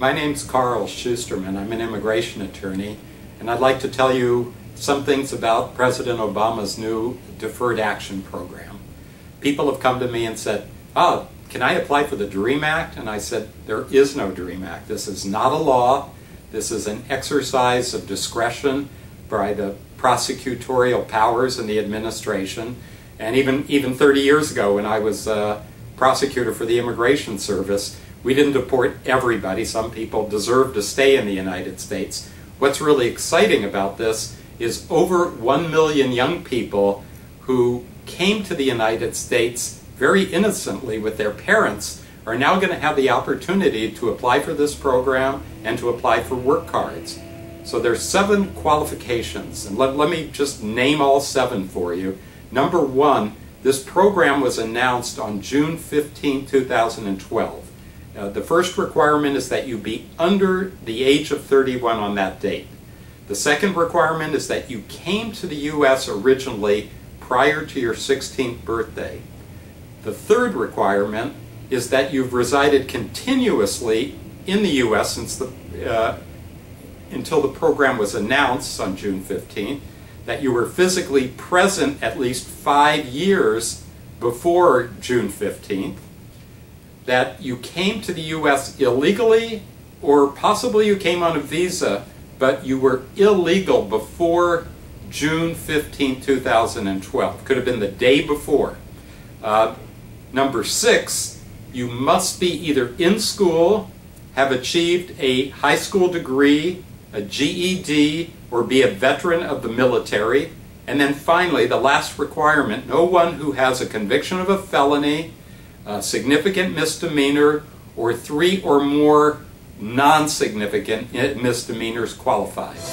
My name's Carl Schusterman. I'm an immigration attorney, and I'd like to tell you some things about President Obama's new Deferred Action Program. People have come to me and said, "Oh, can I apply for the DREAM Act?" And I said, there is no DREAM Act. This is not a law. This is an exercise of discretion by the prosecutorial powers in the administration. And even 30 years ago, when I was a prosecutor for the Immigration Service, we didn't deport everybody. Some people deserve to stay in the United States. What's really exciting about this is over 1 million young people who came to the United States very innocently with their parents are now going to have the opportunity to apply for this program and to apply for work cards. So there's 7 qualifications, and let me just name all 7 for you. Number 1, this program was announced on June 15, 2012. The first requirement is that you be under the age of 31 on that date. The second requirement is that you came to the U.S. originally prior to your 16th birthday. The third requirement is that you've resided continuously in the U.S. since until the program was announced on June 15, that you were physically present at least 5 years before June 15th, that you came to the U.S. illegally, or possibly you came on a visa, but you were illegal before June 15, 2012. Could have been the day before. Number 6, you must be either in school, have achieved a high school degree, a GED, or be a veteran of the military. And then finally, the last requirement, no one who has a conviction of a felony, a significant misdemeanor, or 3 or more non-significant misdemeanors qualifies.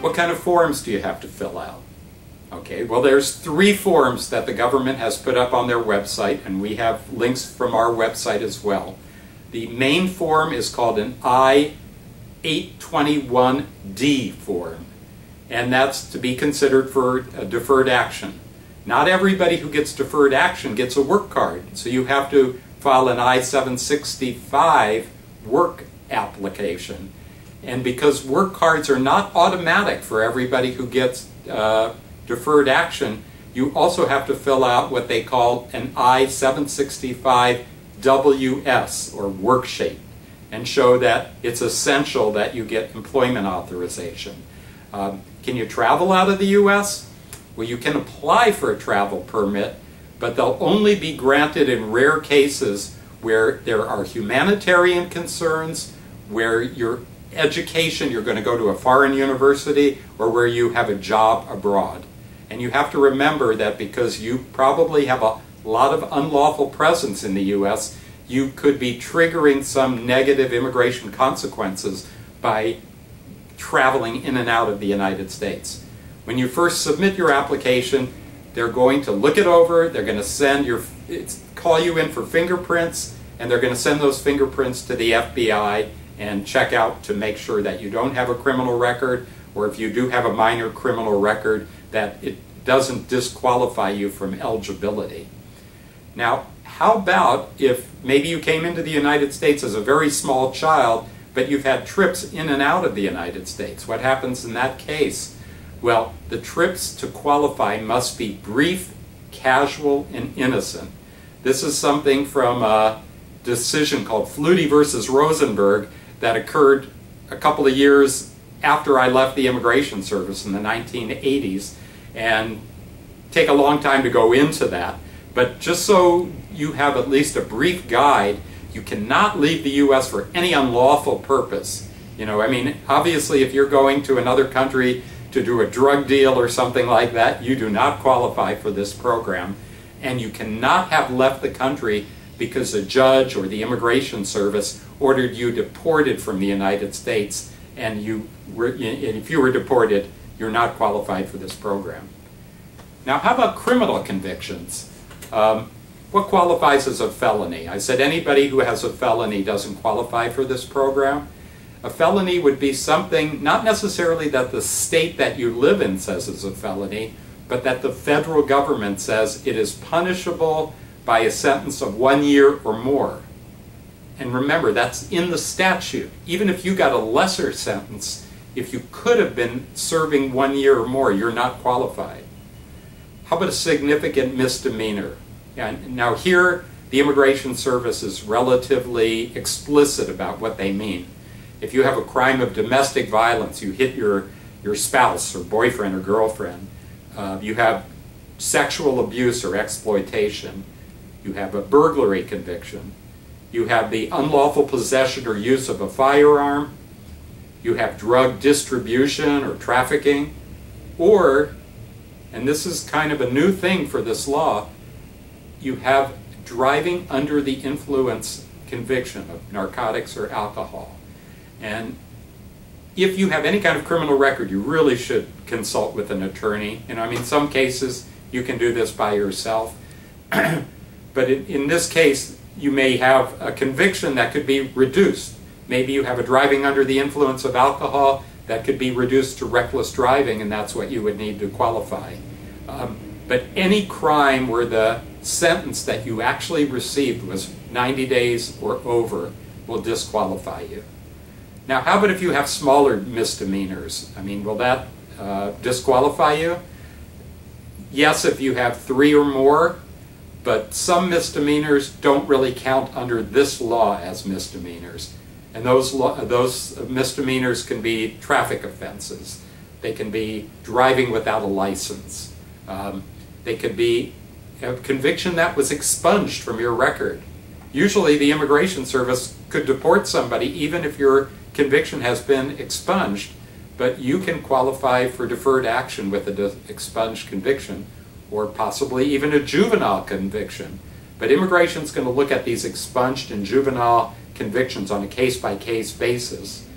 What kind of forms do you have to fill out? Okay, well, there's 3 forms that the government has put up on their website, and we have links from our website as well. The main form is called an I-821D form, and that's to be considered for deferred action. Not everybody who gets deferred action gets a work card, so you have to file an I-765 work application. And because work cards are not automatic for everybody who gets deferred action, you also have to fill out what they call an I-765 WS, or work shape, and show that it's essential that you get employment authorization. Can you travel out of the U.S.? Well, you can apply for a travel permit, but they'll only be granted in rare cases where there are humanitarian concerns, where your education, you're going to go to a foreign university, or where you have a job abroad. And you have to remember that because you probably have a lot of unlawful presence in the U.S., you could be triggering some negative immigration consequences by traveling in and out of the United States. When you first submit your application, they're going to look it over, they're going to call you in for fingerprints, and they're going to send those fingerprints to the FBI and check out to make sure that you don't have a criminal record, or if you do have a minor criminal record, that it doesn't disqualify you from eligibility. Now, how about if maybe you came into the United States as a very small child, but you've had trips in and out of the United States? What happens in that case? Well, the trips to qualify must be brief, casual, and innocent. This is something from a decision called Flutie versus Rosenberg that occurred a couple of years after I left the Immigration Service in the 1980s, and take a long time to go into that. But just so you have at least a brief guide, you cannot leave the U.S. for any unlawful purpose. You know, I mean, obviously if you're going to another country to do a drug deal or something like that, you do not qualify for this program. And you cannot have left the country because a judge or the Immigration Service ordered you deported from the United States, and if you were deported, you're not qualified for this program. Now, how about criminal convictions? What qualifies as a felony? I said anybody who has a felony doesn't qualify for this program. A felony would be something, not necessarily that the state that you live in says is a felony, but that the federal government says it is punishable by a sentence of 1 year or more. And remember, that's in the statute. Even if you got a lesser sentence, if you could have been serving 1 year or more, you're not qualified. How about a significant misdemeanor? And now here, the Immigration Service is relatively explicit about what they mean. If you have a crime of domestic violence, you hit your spouse or boyfriend or girlfriend, you have sexual abuse or exploitation, you have a burglary conviction, you have the unlawful possession or use of a firearm, you have drug distribution or trafficking, or, and this is kind of a new thing for this law, you have driving under the influence conviction of narcotics or alcohol. And if you have any kind of criminal record, you really should consult with an attorney. And I mean, some cases you can do this by yourself. But in this case, you may have a conviction that could be reduced. Maybe you have a driving under the influence of alcohol that could be reduced to reckless driving, and that's what you would need to qualify. But any crime where the sentence that you actually received was 90 days or over will disqualify you. Now, how about if you have smaller misdemeanors? I mean, will that disqualify you? Yes, if you have 3 or more, but some misdemeanors don't really count under this law as misdemeanors. And those misdemeanors can be traffic offenses. They can be driving without a license. They could be a conviction that was expunged from your record. Usually the Immigration Service could deport somebody even if your conviction has been expunged, but you can qualify for deferred action with an expunged conviction or possibly even a juvenile conviction. But immigration is going to look at these expunged and juvenile convictions on a case-by-case basis.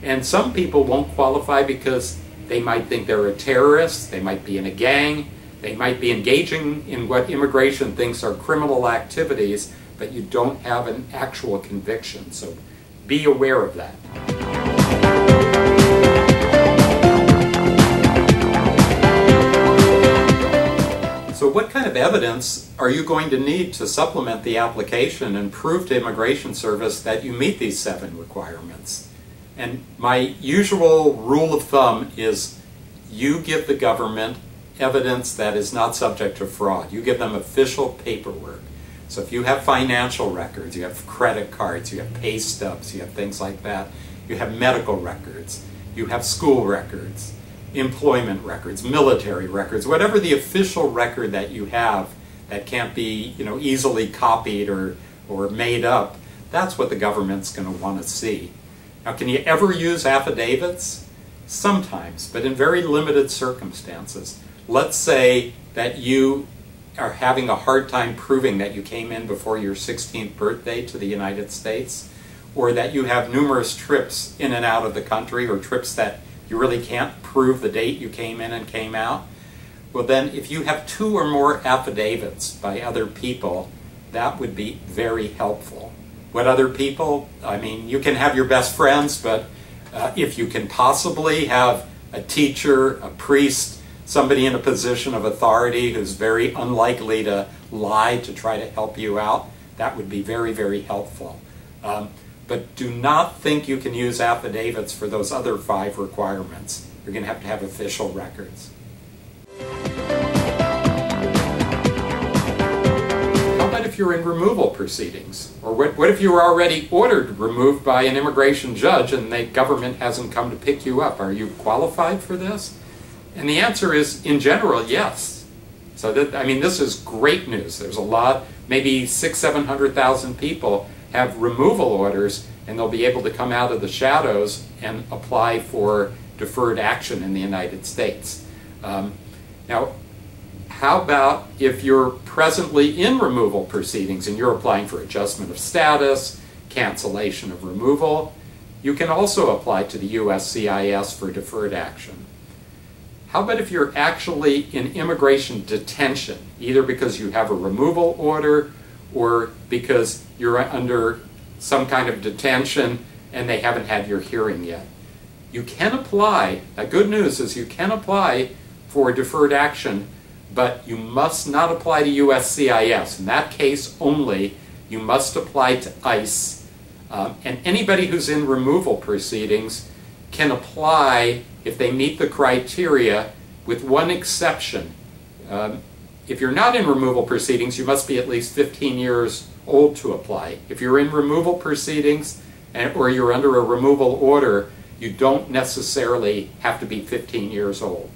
And some people won't qualify because they might think they're a terrorist, they might be in a gang, they might be engaging in what immigration thinks are criminal activities, but you don't have an actual conviction. So be aware of that. So what kind of evidence are you going to need to supplement the application and prove to Immigration Service that you meet these 7 requirements? And my usual rule of thumb is you give the government evidence that is not subject to fraud. You give them official paperwork. So if you have financial records, you have credit cards, you have pay stubs, you have things like that, you have medical records, you have school records, employment records, military records, whatever the official record that you have that can't be, you know, easily copied or made up, that's what the government's going to want to see. Now, can you ever use affidavits? Sometimes, but in very limited circumstances. Let's say that you are having a hard time proving that you came in before your 16th birthday to the United States, or that you have numerous trips in and out of the country, or trips that you really can't prove the date you came in and came out. Well, then if you have 2 or more affidavits by other people, that would be very helpful. What other people? I mean, you can have your best friends, but if you can possibly have a teacher, a priest, somebody in a position of authority who's very unlikely to lie to try to help you out, that would be very, very helpful. But do not think you can use affidavits for those other 5 requirements. You're going to have official records. How about if you're in removal proceedings? Or what if you were already ordered removed by an immigration judge and the government hasn't come to pick you up? Are you qualified for this? And the answer is, in general, yes. So that, I mean, this is great news. There's a lot, maybe 600,000 to 700,000 people have removal orders, and they'll be able to come out of the shadows and apply for deferred action in the United States. Now, how about if you're presently in removal proceedings and you're applying for adjustment of status, cancellation of removal? You can also apply to the USCIS for deferred action. How about if you're actually in immigration detention, either because you have a removal order or because you're under some kind of detention and they haven't had your hearing yet? You can apply. The good news is you can apply for deferred action, but you must not apply to USCIS. In that case only, you must apply to ICE. And anybody who's in removal proceedings can apply if they meet the criteria, with one exception. If you're not in removal proceedings, you must be at least 15 years old to apply. If you're in removal proceedings or you're under a removal order, you don't necessarily have to be 15 years old.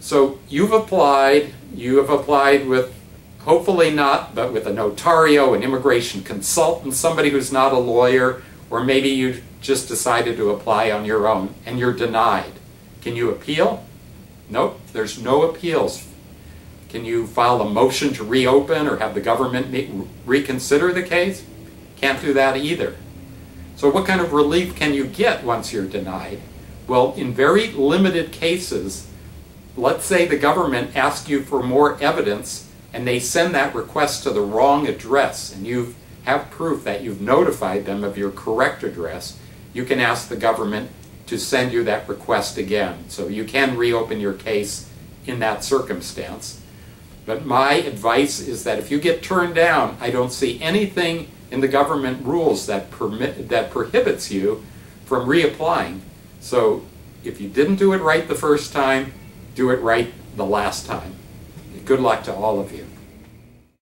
So you have applied with, hopefully not, but with a notario, an immigration consultant, somebody who's not a lawyer, or maybe you just decided to apply on your own and you're denied. Can you appeal? Nope, there's no appeals. Can you file a motion to reopen or have the government reconsider the case? Can't do that either. So what kind of relief can you get once you're denied? Well, in very limited cases, let's say the government asks you for more evidence and they send that request to the wrong address and you have proof that you've notified them of your correct address, you can ask the government to send you that request again. So you can reopen your case in that circumstance. But my advice is that if you get turned down, I don't see anything in the government rules that prohibits you from reapplying. So if you didn't do it right the first time, do it right the last time. Good luck to all of you.